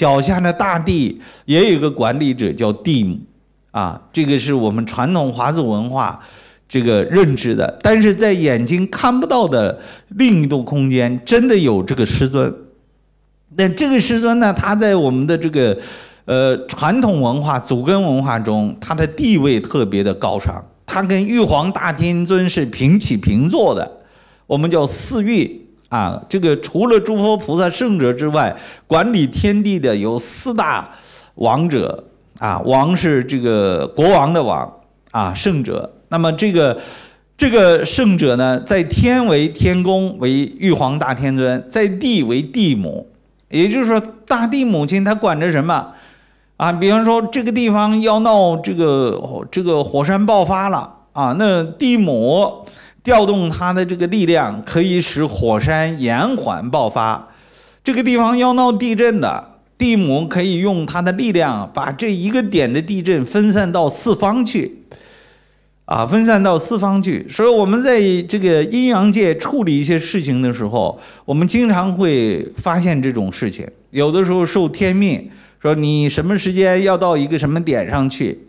脚下的大地也有一个管理者叫地母，啊，这个是我们传统华族文化这个认知的。但是在眼睛看不到的另一度空间，真的有这个师尊。那这个师尊呢，他在我们的这个传统文化、祖根文化中，他的地位特别的高尚。 他跟玉皇大天尊是平起平坐的，我们叫四御啊。这个除了诸佛菩萨圣者之外，管理天地的有四大王者啊，王是这个国王的王啊，圣者。那么这个圣者呢，在天为天公，为玉皇大天尊；在地为地母，也就是说，大地母亲她管着什么？ 啊，比方说这个地方要闹这个火山爆发了啊，那地母调动它的这个力量，可以使火山延缓爆发。这个地方要闹地震的，地母可以用它的力量把这一个点的地震分散到四方去，啊，分散到四方去。所以我们在这个阴阳界处理一些事情的时候，我们经常会发现这种事情，有的时候受天命。 说你什么时间要到一个什么点上去，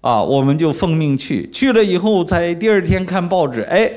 啊，我们就奉命去。去了以后，才第二天看报纸，哎，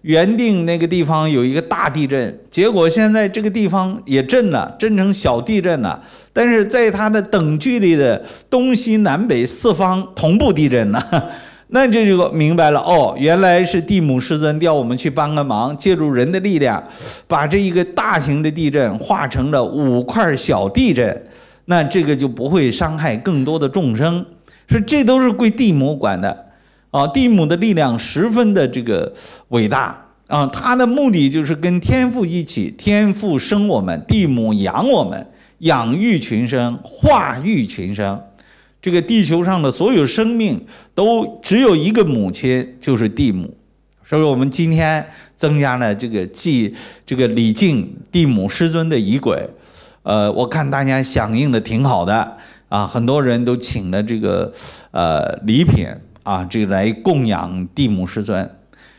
原定那个地方有一个大地震，结果现在这个地方也震了，震成小地震了。但是在它的等距离的东西南北四方同步地震了，那这就明白了哦，原来是地母师尊调我们去帮个忙，借助人的力量，把这一个大型的地震化成了5块小地震。 那这个就不会伤害更多的众生，所以这都是归地母管的，啊，地母的力量十分的这个伟大啊，它的目的就是跟天父一起，天父生我们，地母养我们，养育群生，化育群生。这个地球上的所有生命都只有一个母亲，就是地母。所以我们今天增加了这个祭这个礼敬地母师尊的仪轨。 我看大家响应的挺好的啊，很多人都请了这个礼品啊，这个来供养地母师尊。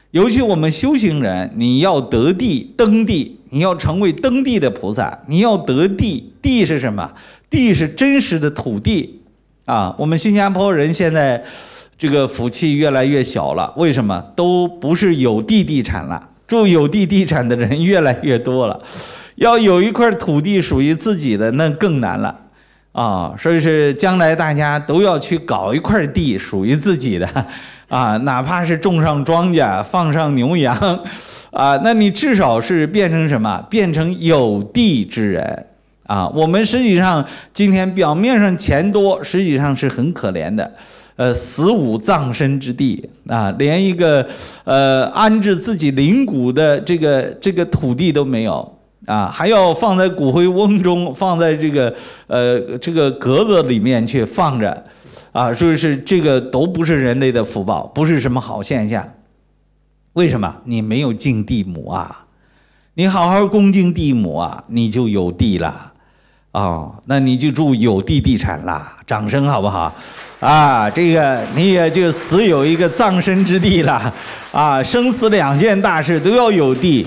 尤其我们修行人，你要得地登地，你要成为登地的菩萨，你要得地。地是什么？地是真实的土地啊。我们新加坡人现在这个福气越来越小了，为什么？都不是有地地产了，住有地地产的人越来越多了。 要有一块土地属于自己的，那更难了啊！所以是将来大家都要去搞一块地属于自己的啊，哪怕是种上庄稼、放上牛羊啊，那你至少是变成什么？变成有地之人啊！我们实际上今天表面上钱多，实际上是很可怜的。 死无葬身之地啊，连一个安置自己灵骨的这个土地都没有。 啊，还要放在骨灰瓮中，放在这个格子里面去放着，啊，所以是这个都不是人类的福报，不是什么好现象。为什么？你没有敬地母啊，你好好恭敬地母啊，你就有地了，哦，那你就住有地地产啦，掌声好不好？啊，这个你也就死有一个葬身之地了，啊，生死两件大事都要有地。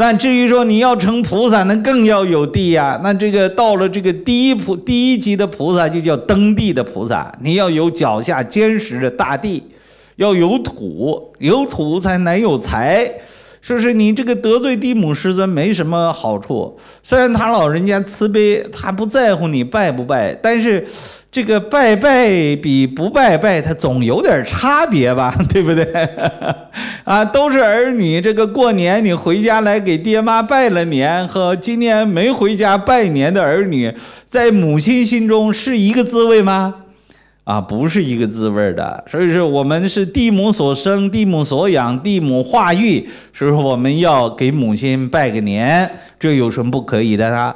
那至于说你要成菩萨，那更要有地呀。那这个到了这个第一级的菩萨，就叫登地的菩萨。你要有脚下坚实的大地，要有土，有土才能有财。说是你这个得罪地母师尊没什么好处。虽然他老人家慈悲，他不在乎你拜不拜，但是这个拜拜比不拜拜，他总有点差别吧，对不对？啊，都是儿女。这个过年你回家来给爹妈拜了年，和今年没回家拜年的儿女，在母亲心中是一个滋味吗？啊，不是一个滋味的。所以说，我们是地母所生，地母所养，地母化育。所以说，我们要给母亲拜个年，这有什么不可以的呢？